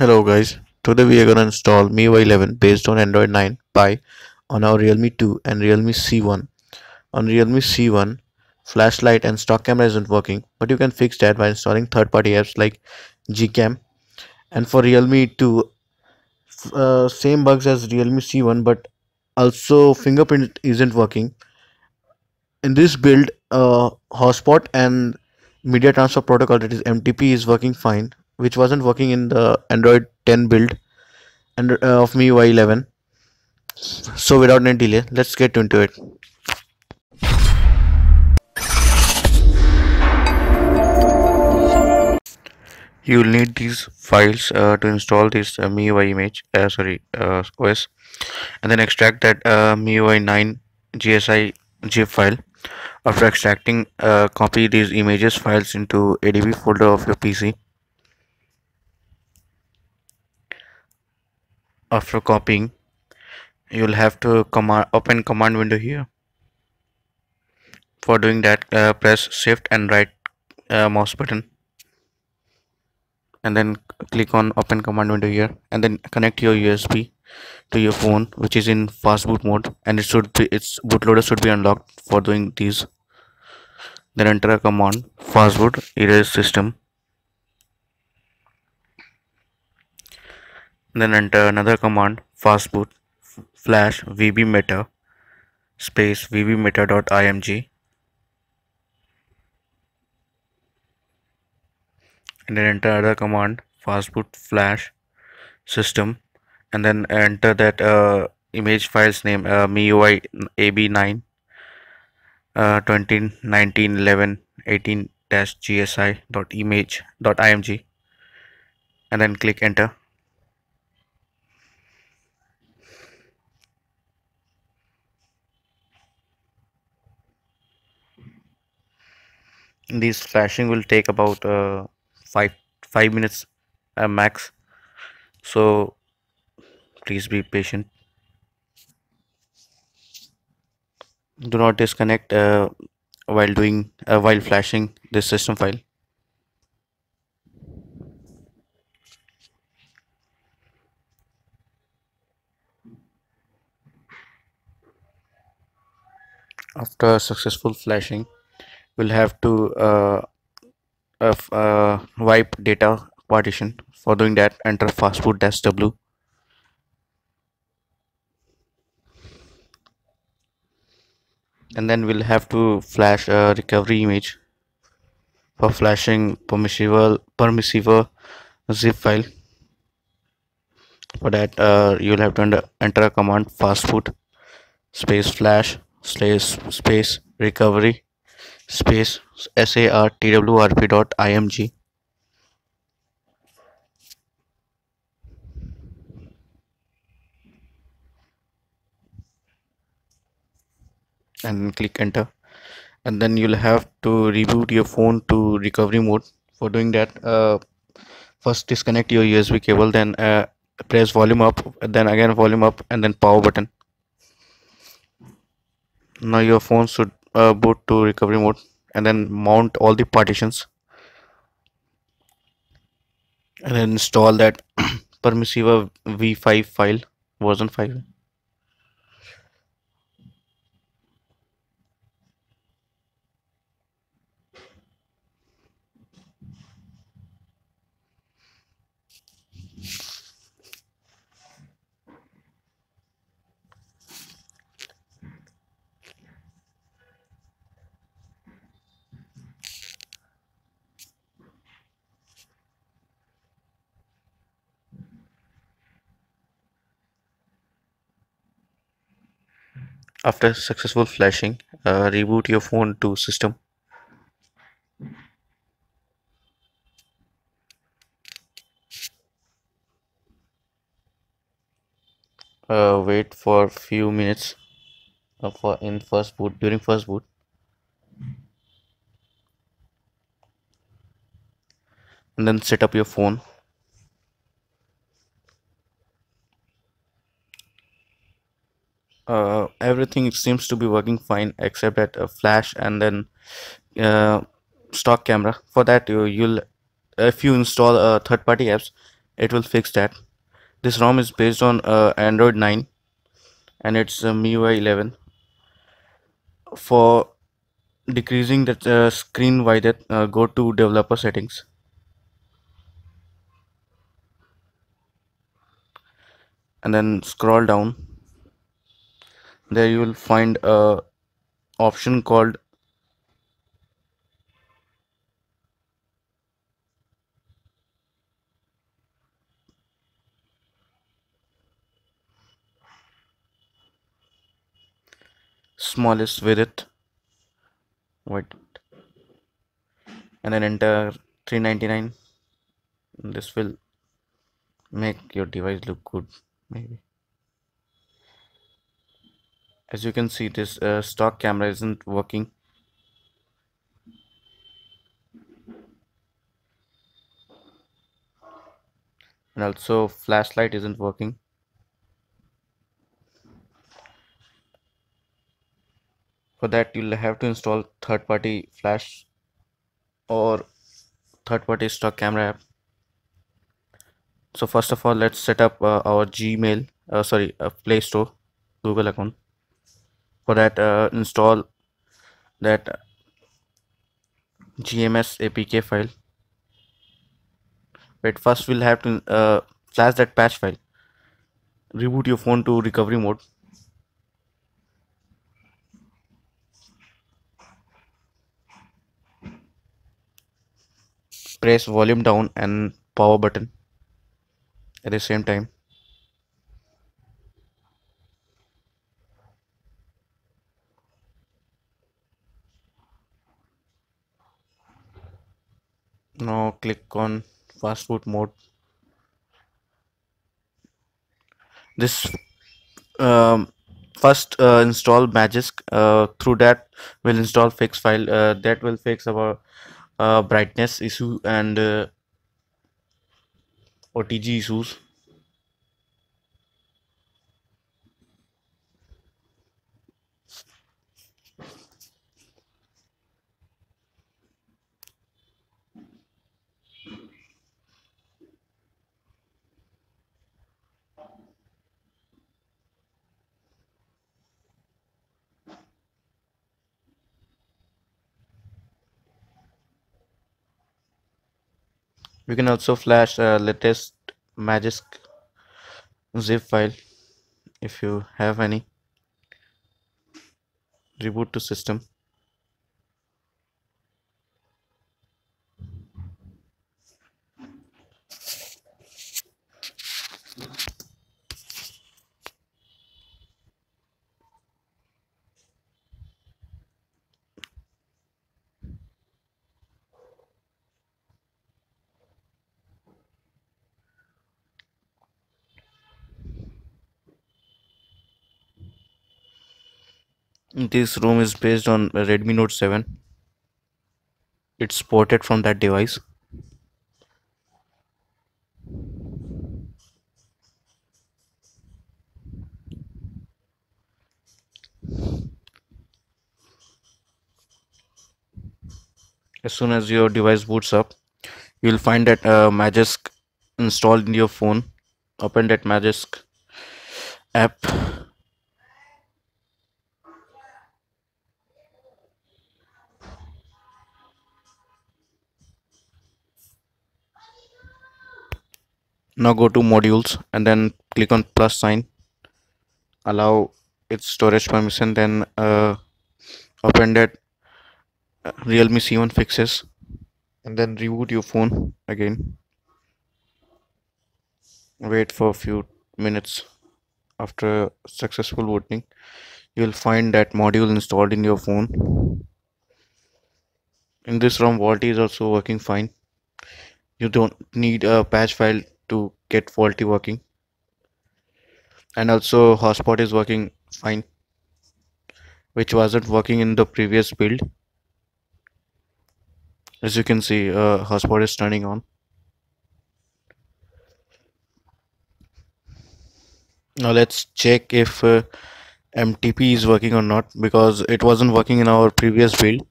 Hello guys, today we are going to install MIUI 11 based on Android 9 Pie on our Realme 2 and Realme C1. On Realme C1, flashlight and stock camera isn't working, but you can fix that by installing third-party apps like gcam. And for Realme 2, same bugs as Realme C1, but also fingerprint isn't working. In this build, hotspot and media transfer protocol, that is MTP, is working fine, which wasn't working in the Android 10 build and of MIUI 11. So without any delay, let's get into it. You'll need these files to install this MIUI OS, and then extract that MIUI 9 GSI zip file. After extracting, copy these images files into ADB folder of your PC. After copying, you'll have to open command window here. For doing that, press shift and right mouse button, and then click on open command window here, and then connect your USB to your phone, which is in fastboot mode, and it should be, its bootloader should be unlocked for doing these. Then enter a command fastboot erase system. Then enter another command fastboot flash vbmeta space vbmeta.img, and then enter another command fastboot flash system, and then enter that image file's name, miui ab9 2019-11-18-gsi.img, and then click enter. This flashing will take about 5 minutes max, so please be patient. Do not disconnect while flashing this system file. After successful flashing, we'll have to wipe data partition. For doing that, enter fastboot-w. And then we'll have to flash a recovery image. For flashing, Permissiver zip file. For that, you'll have to enter a command fastboot space flash space recovery space sartwrp.img, and click enter. And then you'll have to reboot your phone to recovery mode. For doing that, first disconnect your USB cable, then press volume up, then again volume up, and then power button. Now your phone should boot to recovery mode, and then mount all the partitions, and then install that Permissiver v5 file, version 5. After successful flashing, reboot your phone to system. Wait for few minutes during first boot. And then set up your phone. Everything seems to be working fine except that flash and then stock camera. For that, if you install third-party apps, it will fix that. This ROM is based on Android 9 and it's MIUI 11. For decreasing the screen width, go to developer settings. And then scroll down. There you will find a option called smallest width. Wait, and then enter 399. This will make your device look good. Maybe as you can see, this stock camera isn't working. And also flashlight isn't working. For that you'll have to install third-party flash or third-party stock camera app. So first of all, let's set up our Gmail, Play Store Google account. For that, install that GMS APK file. But first we'll have to flash that patch file. Reboot your phone to recovery mode. Press volume down and power button at the same time. Now click on fastboot mode. This first install Magisk. Through that we'll install fix file that will fix our brightness issue and OTG issues. We can also flash latest Magisk zip file if you have any. Reboot to system. This ROM is based on Redmi Note 7. It's ported from that device. As soon as your device boots up, you'll find that Magisk installed in your phone. Open that Magisk app. Now go to modules and then click on plus sign, allow its storage permission, then open that realme c1 fixes and then reboot your phone again. Wait for a few minutes. After successful booting, you will find that module installed in your phone. In this ROM, VOLTE is also working fine. You don't need a patch file to get VOLTE working, and also hotspot is working fine, which wasn't working in the previous build. As you can see, hotspot is turning on. Now let's check if MTP is working or not, because it wasn't working in our previous build.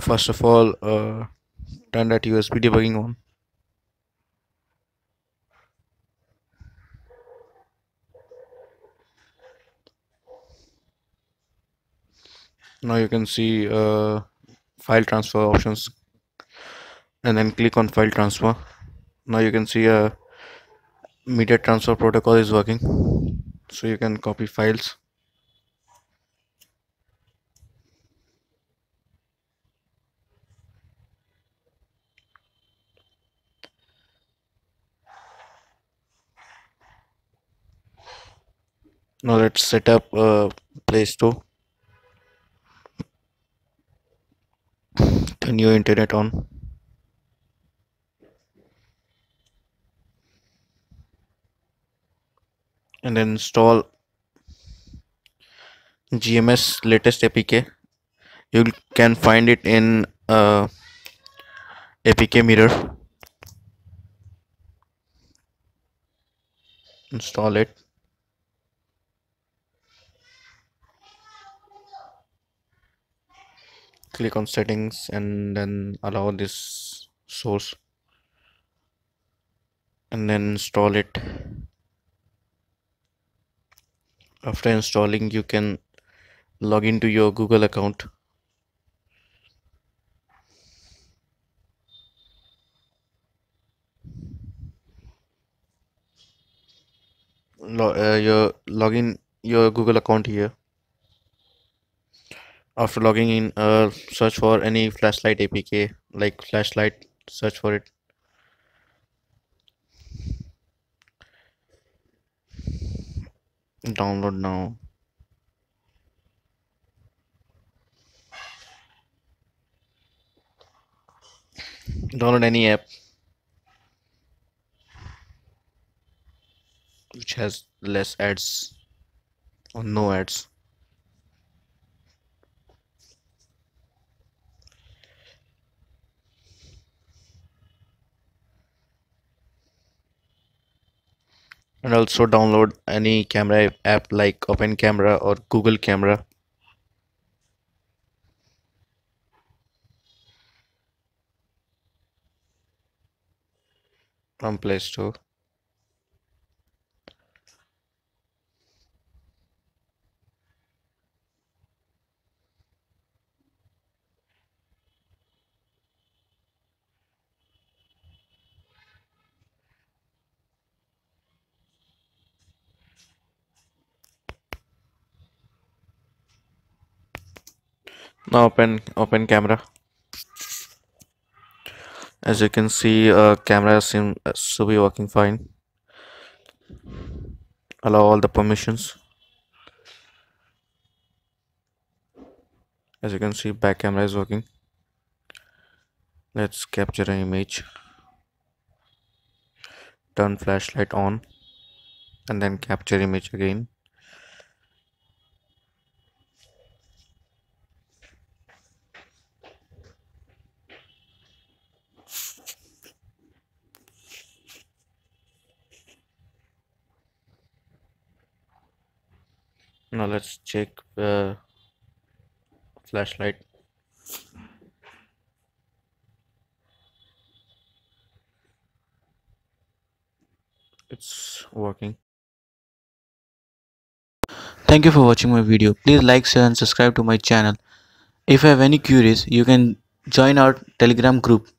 First of all, turn that USB debugging on. Now you can see file transfer options, and then click on file transfer. Now you can see a media transfer protocol is working, so you can copy files. Now let's set up Play Store. Turn your internet on. And then install GMS latest APK. You can find it in APK mirror. Install it. Click on settings and then allow this source and then install it. After installing, you can log into your Google account. Log in your Google account here. After logging in, search for any flashlight APK, like flashlight, search for it. Download now. Download any app which has less ads or no ads. And also download any camera app like Open Camera or Google Camera. From Play Store. Now open camera. As you can see, camera seems to be working fine. Allow all the permissions. As you can see, back camera is working. Let's capture an image. Turn flashlight on and then capture image again. Now let's check the flashlight. It's working. Thank you for watching my video. Please like, share and subscribe to my channel. If you have any queries, you can join our Telegram group.